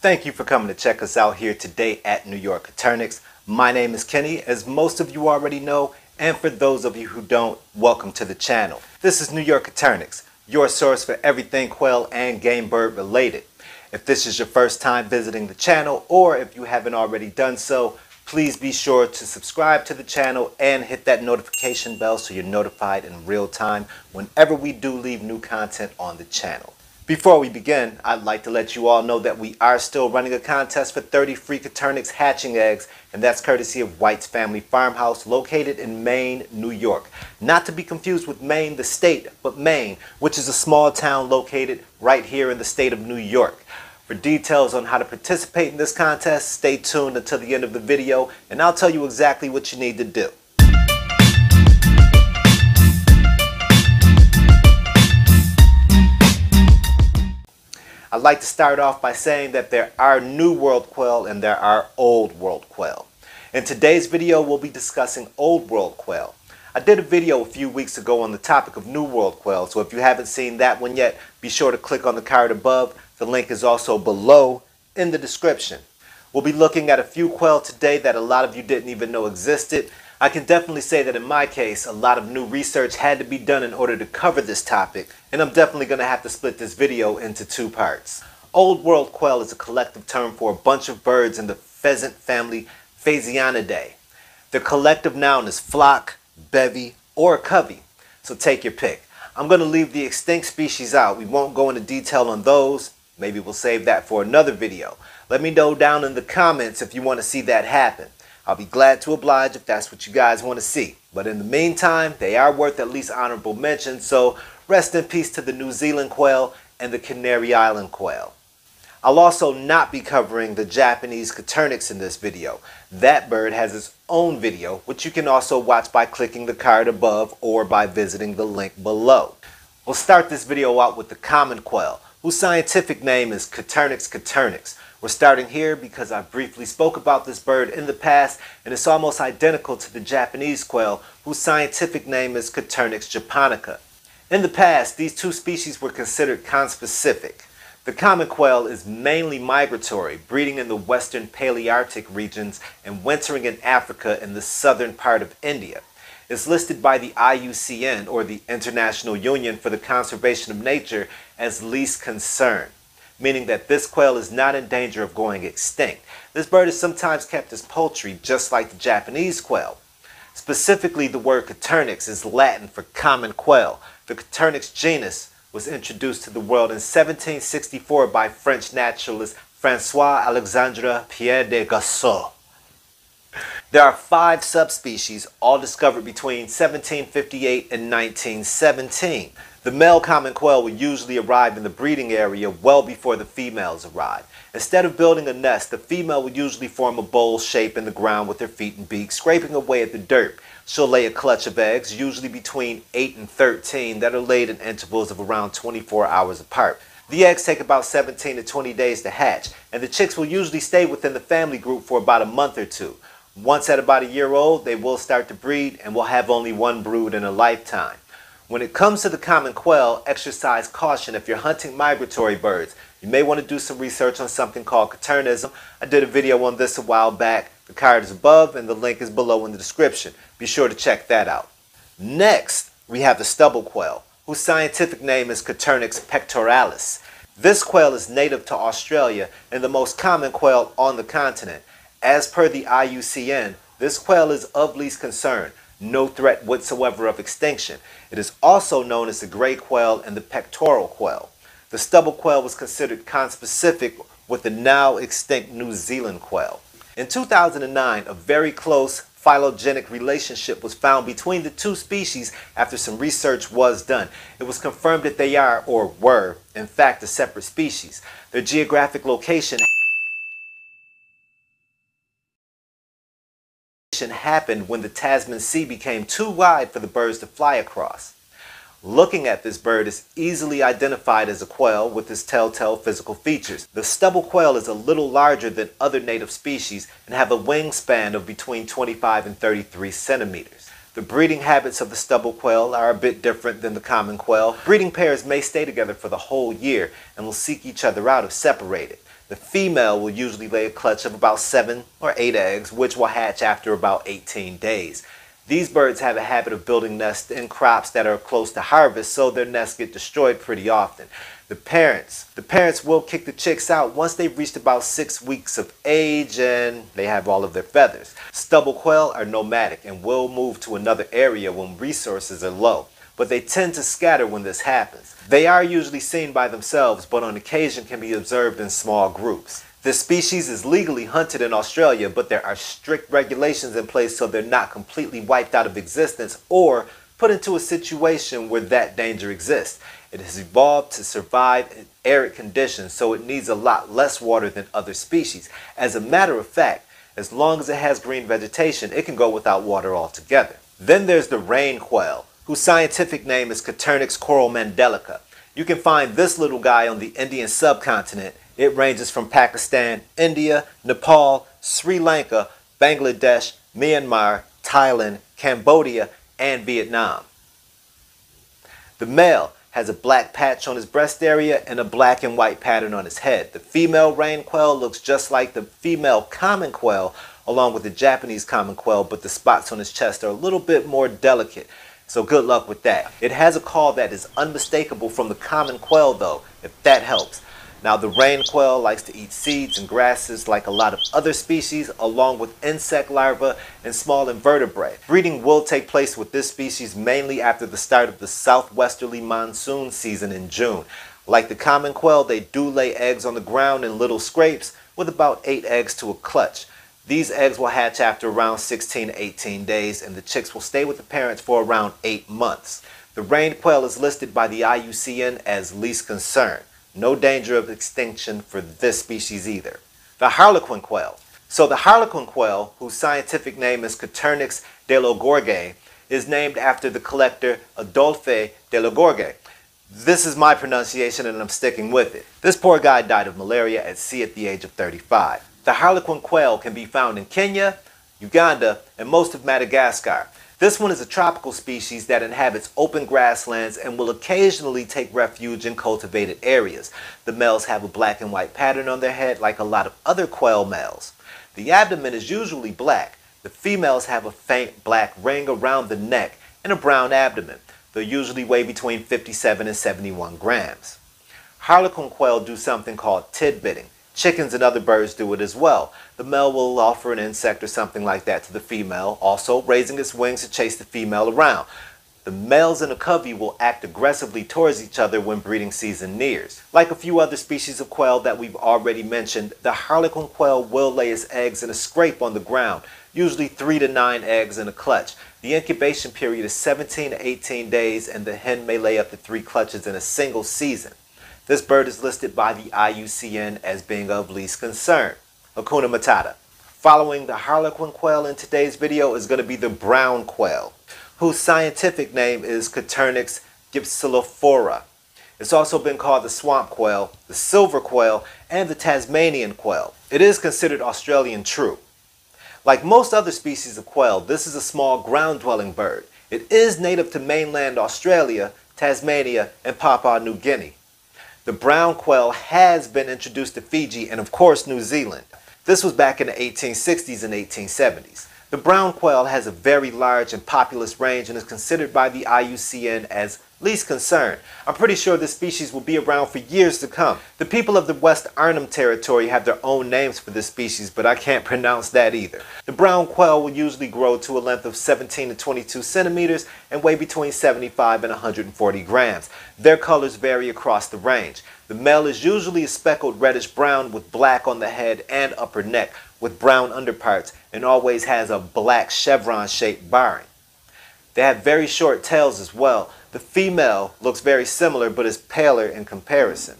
Thank you for coming to check us out here today at New York Coturnix. My name is Kenny, as most of you already know, and for those of you who don't, welcome to the channel. This is New York Coturnix, your source for everything quail and game bird related. If this is your first time visiting the channel, or if you haven't already done so, please be sure to subscribe to the channel and hit that notification bell so you're notified in real time whenever we do leave new content on the channel. Before we begin, I'd like to let you all know that we are still running a contest for 30 free Coturnix hatching eggs, and that's courtesy of White's Family Farmhouse located in Maine, New York. Not to be confused with Maine, the state, but Maine, which is a small town located right here in the state of New York. For details on how to participate in this contest, stay tuned until the end of the video, and I'll tell you exactly what you need to do. I'd like to start off by saying that there are New World quail and there are Old World quail. In today's video, we'll be discussing Old World quail. I did a video a few weeks ago on the topic of New World quail, so if you haven't seen that one yet, be sure to click on the card above. The link is also below in the description. We'll be looking at a few quail today that a lot of you didn't even know existed. I can definitely say that in my case, a lot of new research had to be done in order to cover this topic, and I'm definitely going to have to split this video into two parts. Old World quail is a collective term for a bunch of birds in the pheasant family Phasianidae. Their collective noun is flock, bevy, or covey, so take your pick. I'm going to leave the extinct species out. We won't go into detail on those. Maybe we'll save that for another video. Let me know down in the comments if you want to see that happen. I'll be glad to oblige if that's what you guys want to see. But in the meantime, they are worth at least honorable mention, so rest in peace to the New Zealand quail and the Canary Island quail. I'll also not be covering the Japanese Coturnix in this video. That bird has its own video, which you can also watch by clicking the card above or by visiting the link below. We'll start this video out with the common quail, whose scientific name is Coturnix coturnix. We're starting here because I briefly spoke about this bird in the past, and it's almost identical to the Japanese quail, whose scientific name is Coturnix japonica. In the past, these two species were considered conspecific. The common quail is mainly migratory, breeding in the western Palearctic regions and wintering in Africa and the southern part of India. It's listed by the IUCN, or the International Union for the Conservation of Nature, as least concern, meaning that this quail is not in danger of going extinct. This bird is sometimes kept as poultry, just like the Japanese quail. Specifically, the word Coturnix is Latin for common quail. The Coturnix genus was introduced to the world in 1764 by French naturalist François-Alexandre Pierre de Gassot. There are 5 subspecies, all discovered between 1758 and 1917. The male common quail will usually arrive in the breeding area well before the females arrive. Instead of building a nest, the female will usually form a bowl shape in the ground with her feet and beak, scraping away at the dirt. She'll lay a clutch of eggs, usually between 8 and 13, that are laid in intervals of around 24 hours apart. The eggs take about 17 to 20 days to hatch, and the chicks will usually stay within the family group for about a month or two. Once at about a year old, they will start to breed and will have only one brood in a lifetime. When it comes to the common quail, exercise caution if you're hunting migratory birds. You may want to do some research on something called coturnism. I did a video on this a while back. The card is above and the link is below in the description. Be sure to check that out. Next, we have the stubble quail, whose scientific name is Coturnix pectoralis. This quail is native to Australia and the most common quail on the continent. As per the IUCN, this quail is of least concern. No threat whatsoever of extinction. It is also known as the gray quail and the pectoral quail. The stubble quail was considered conspecific with the now extinct New Zealand quail. In 2009, a very close phylogenetic relationship was found between the two species after some research was done. It was confirmed that they are, or were, in fact, a separate species. Their geographic location happened when the Tasman Sea became too wide for the birds to fly across. Looking at this bird is easily identified as a quail with its telltale physical features. The stubble quail is a little larger than other native species and have a wingspan of between 25 and 33 centimeters. The breeding habits of the stubble quail are a bit different than the common quail. Breeding pairs may stay together for the whole year and will seek each other out if separated. The female will usually lay a clutch of about 7 or 8 eggs, which will hatch after about 18 days. These birds have a habit of building nests in crops that are close to harvest, so their nests get destroyed pretty often. The parents will kick the chicks out once they've reached about 6 weeks of age and they have all of their feathers. Stubble quail are nomadic and will move to another area when resources are low, but they tend to scatter when this happens. They are usually seen by themselves, but on occasion can be observed in small groups. This species is legally hunted in Australia, but there are strict regulations in place so they're not completely wiped out of existence or put into a situation where that danger exists. It has evolved to survive in arid conditions, so it needs a lot less water than other species. As a matter of fact, as long as it has green vegetation, it can go without water altogether. Then there's the rain quail, whose scientific name is Coturnix coromandelica. You can find this little guy on the Indian subcontinent. It ranges from Pakistan, India, Nepal, Sri Lanka, Bangladesh, Myanmar, Thailand, Cambodia, and Vietnam. The male has a black patch on his breast area and a black and white pattern on his head. The female rain quail looks just like the female common quail, along with the Japanese common quail, but the spots on his chest are a little bit more delicate. So good luck with that. It has a call that is unmistakable from the common quail though, if that helps. Now the rain quail likes to eat seeds and grasses like a lot of other species, along with insect larvae and small invertebrates. Breeding will take place with this species mainly after the start of the southwesterly monsoon season in June. Like the common quail, they do lay eggs on the ground in little scrapes with about 8 eggs to a clutch. These eggs will hatch after around 16 to 18 days and the chicks will stay with the parents for around 8 months. The rain quail is listed by the IUCN as least concern. No danger of extinction for this species either. The harlequin quail. So the harlequin quail, whose scientific name is Coturnix delegorguei, is named after the collector Adolphe Delegorgue. This is my pronunciation and I'm sticking with it. This poor guy died of malaria at sea at the age of 35. The harlequin quail can be found in Kenya, Uganda, and most of Madagascar. This one is a tropical species that inhabits open grasslands and will occasionally take refuge in cultivated areas. The males have a black and white pattern on their head like a lot of other quail males. The abdomen is usually black. The females have a faint black ring around the neck and a brown abdomen. They usually weigh between 57 and 71 grams. Harlequin quail do something called titbitting. Chickens and other birds do it as well. The male will offer an insect or something like that to the female, also raising its wings to chase the female around. The males in a covey will act aggressively towards each other when breeding season nears. Like a few other species of quail that we've already mentioned, the harlequin quail will lay its eggs in a scrape on the ground, usually 3 to 9 eggs in a clutch. The incubation period is 17 to 18 days and the hen may lay up to 3 clutches in a single season. This bird is listed by the IUCN as being of least concern. Hakuna Matata. Following the harlequin quail in today's video is going to be the brown quail, whose scientific name is Coturnix ypsilophora. It's also been called the swamp quail, the silver quail, and the Tasmanian quail. It is considered Australian true. Like most other species of quail, this is a small ground-dwelling bird. It is native to mainland Australia, Tasmania, and Papua New Guinea. The brown quail has been introduced to Fiji and of course New Zealand. This was back in the 1860s and 1870s. The brown quail has a very large and populous range and is considered by the IUCN as least concern. I'm pretty sure this species will be around for years to come. The people of the West Arnhem Territory have their own names for this species, but I can't pronounce that either. The brown quail will usually grow to a length of 17 to 22 centimeters and weigh between 75 and 140 grams. Their colors vary across the range. The male is usually a speckled reddish brown with black on the head and upper neck, with brown underparts, and always has a black chevron-shaped barring. They have very short tails as well. The female looks very similar but is paler in comparison.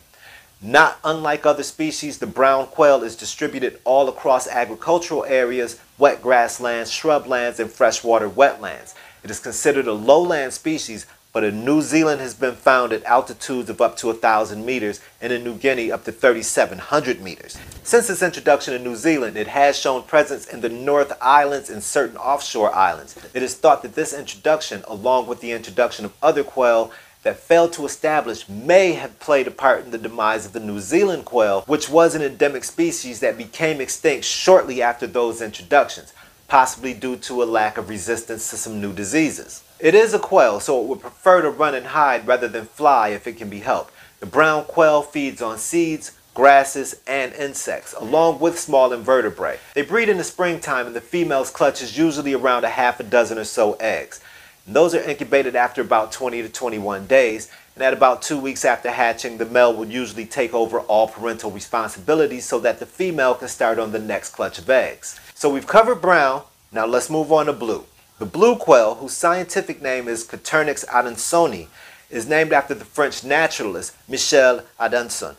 Not unlike other species, the brown quail is distributed all across agricultural areas, wet grasslands, shrublands, and freshwater wetlands. It is considered a lowland species, but in New Zealand has been found at altitudes of up to 1,000 meters and in New Guinea up to 3,700 meters. Since its introduction in New Zealand, it has shown presence in the North Islands and certain offshore islands. It is thought that this introduction, along with the introduction of other quail that failed to establish may have played a part in the demise of the New Zealand quail, which was an endemic species that became extinct shortly after those introductions, possibly due to a lack of resistance to some new diseases. It is a quail, so it would prefer to run and hide rather than fly if it can be helped. The brown quail feeds on seeds, grasses, and insects, along with small invertebrates. They breed in the springtime, and the female's clutch is usually around a half a dozen or so eggs. And those are incubated after about 20 to 21 days, and at about 2 weeks after hatching, the male will usually take over all parental responsibilities so that the female can start on the next clutch of eggs. So we've covered brown, now let's move on to blue. The blue quail, whose scientific name is Coturnix adansonii, is named after the French naturalist Michel Adanson.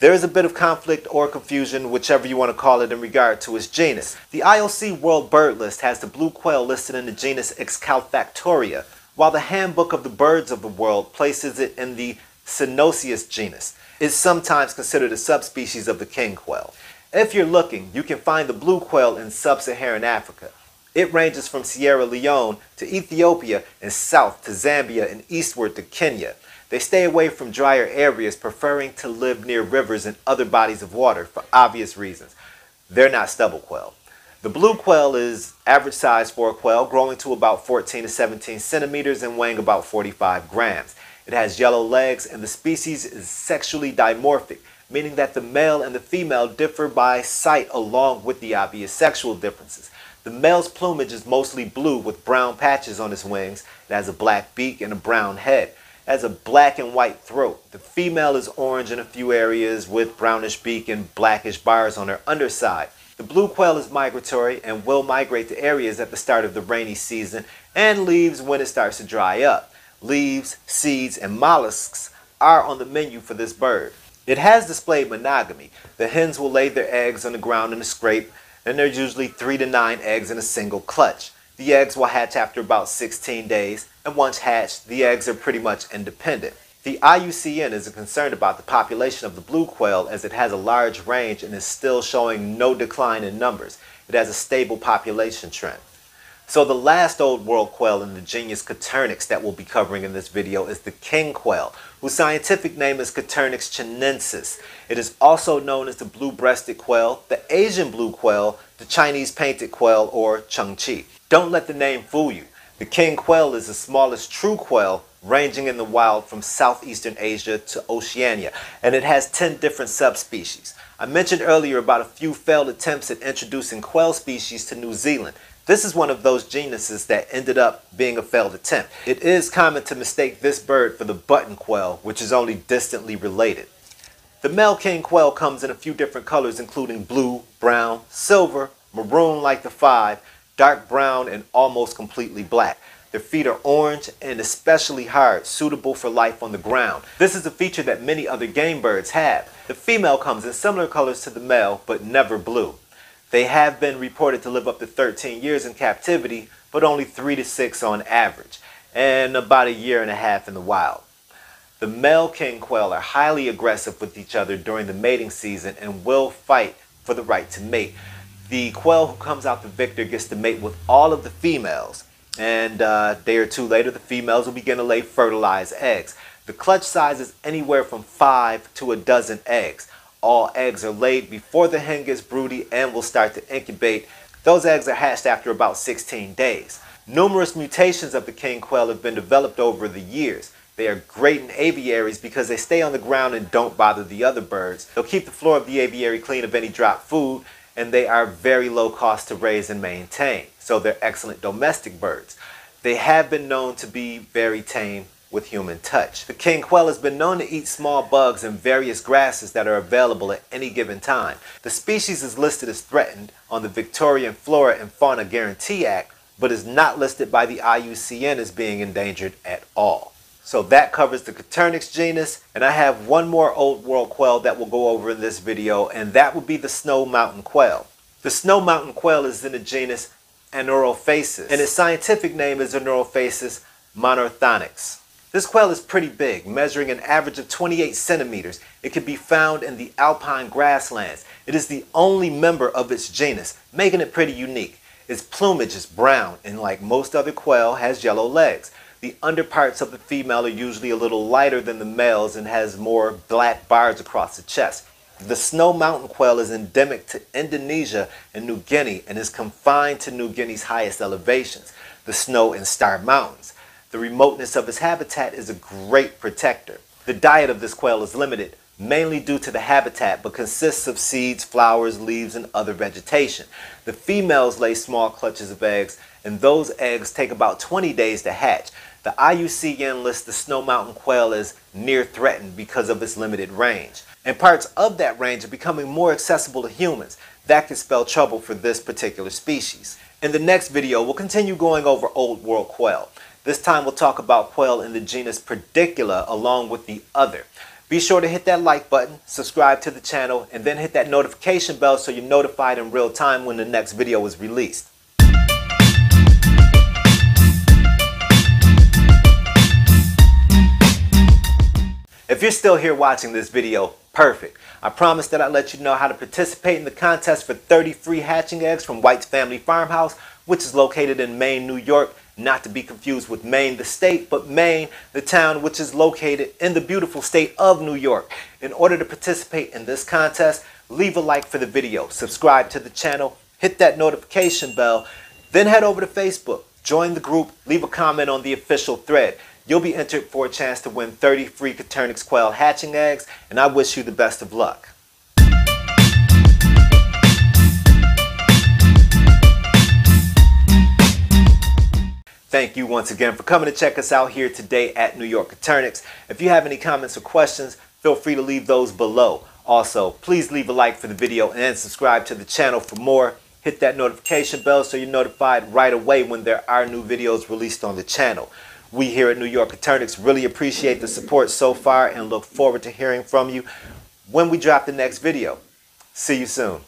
There is a bit of conflict or confusion, whichever you want to call it, in regard to its genus. The IOC World Bird List has the blue quail listed in the genus Excalfactoria, while the Handbook of the Birds of the World places it in the Synocicus genus. It's sometimes considered a subspecies of the king quail. If you're looking, you can find the blue quail in sub-Saharan Africa. It ranges from Sierra Leone to Ethiopia and south to Zambia and eastward to Kenya. They stay away from drier areas, preferring to live near rivers and other bodies of water for obvious reasons. They're not stubble quail. The blue quail is average size for a quail, growing to about 14 to 17 centimeters and weighing about 45 grams. It has yellow legs, and the species is sexually dimorphic, meaning that the male and the female differ by sight along with the obvious sexual differences. The male's plumage is mostly blue with brown patches on its wings. It has a black beak and a brown head. Has a black and white throat. The female is orange in a few areas with brownish beak and blackish bars on her underside. The blue quail is migratory and will migrate to areas at the start of the rainy season and leaves when it starts to dry up. Leaves, seeds, and mollusks are on the menu for this bird. It has displayed monogamy. The hens will lay their eggs on the ground in a scrape, and there's usually 3 to 9 eggs in a single clutch. The eggs will hatch after about 16 days, and once hatched, the eggs are pretty much independent. The IUCN is concerned about the population of the blue quail as it has a large range and is still showing no decline in numbers. It has a stable population trend. So the last old world quail in the genus Coturnix that we'll be covering in this video is the king quail, whose scientific name is Coturnix chinensis. It is also known as the blue-breasted quail, the Asian blue quail, the Chinese painted quail, or chengqi. Don't let the name fool you. The king quail is the smallest true quail, ranging in the wild from southeastern Asia to Oceania, and it has 10 different subspecies. I mentioned earlier about a few failed attempts at introducing quail species to New Zealand. This is one of those genuses that ended up being a failed attempt. It is common to mistake this bird for the button quail, which is only distantly related. The male king quail comes in a few different colors, including blue, brown, silver, maroon like the five, dark brown, and almost completely black. Their feet are orange and especially hard, suitable for life on the ground. This is a feature that many other game birds have. The female comes in similar colors to the male, but never blue. They have been reported to live up to 13 years in captivity, but only 3 to 6 on average, and about a year and a half in the wild. The male king quail are highly aggressive with each other during the mating season and will fight for the right to mate. The quail who comes out the victor gets to mate with all of the females, and a day or two later the females will begin to lay fertilized eggs. The clutch size is anywhere from 5 to a dozen eggs. All eggs are laid before the hen gets broody and will start to incubate. Those eggs are hatched after about 16 days. Numerous mutations of the king quail have been developed over the years. They are great in aviaries because they stay on the ground and don't bother the other birds. They'll keep the floor of the aviary clean of any dropped food, and they are very low cost to raise and maintain, so they're excellent domestic birds. They have been known to be very tame with human touch. The king quail has been known to eat small bugs and various grasses that are available at any given time. The species is listed as threatened on the Victorian Flora and Fauna Guarantee Act, but is not listed by the IUCN as being endangered at all. So that covers the Coturnix genus, and I have one more old world quail that we'll go over in this video, and that would be the snow mountain quail. The snow mountain quail is in the genus Anurophasis, and its scientific name is Anurophasis monorthonyx. This quail is pretty big, measuring an average of 28 centimeters. It can be found in the alpine grasslands. It is the only member of its genus, making it pretty unique. Its plumage is brown and, like most other quail, has yellow legs. The underparts of the female are usually a little lighter than the males and has more black bars across the chest. The snow mountain quail is endemic to Indonesia and New Guinea and is confined to New Guinea's highest elevations, the Snow and Star Mountains. The remoteness of his habitat is a great protector. The diet of this quail is limited, mainly due to the habitat, but consists of seeds, flowers, leaves, and other vegetation. The females lay small clutches of eggs, and those eggs take about 20 days to hatch. The IUCN lists the snow mountain quail as near threatened because of its limited range. And parts of that range are becoming more accessible to humans. That could spell trouble for this particular species. In the next video, we'll continue going over Old World quail. This time we'll talk about quail in the genus Predicula along with the other. Be sure to hit that like button, subscribe to the channel, and then hit that notification bell so you're notified in real time when the next video is released. If you're still here watching this video, perfect. I promise that I'll let you know how to participate in the contest for 30 free hatching eggs from White's Family Farmhouse, which is located in Maine, New York. Not to be confused with Maine the state, but Maine the town, which is located in the beautiful state of New York. In order to participate in this contest, leave a like for the video, subscribe to the channel, hit that notification bell, then head over to Facebook, join the group, leave a comment on the official thread. You'll be entered for a chance to win 30 free Coturnix quail hatching eggs, and I wish you the best of luck. Thank you once again for coming to check us out here today at New York Coturnix. If you have any comments or questions, feel free to leave those below. Also, please leave a like for the video and subscribe to the channel for more. Hit that notification bell so you're notified right away when there are new videos released on the channel. We here at New York Coturnix really appreciate the support so far and look forward to hearing from you when we drop the next video. See you soon.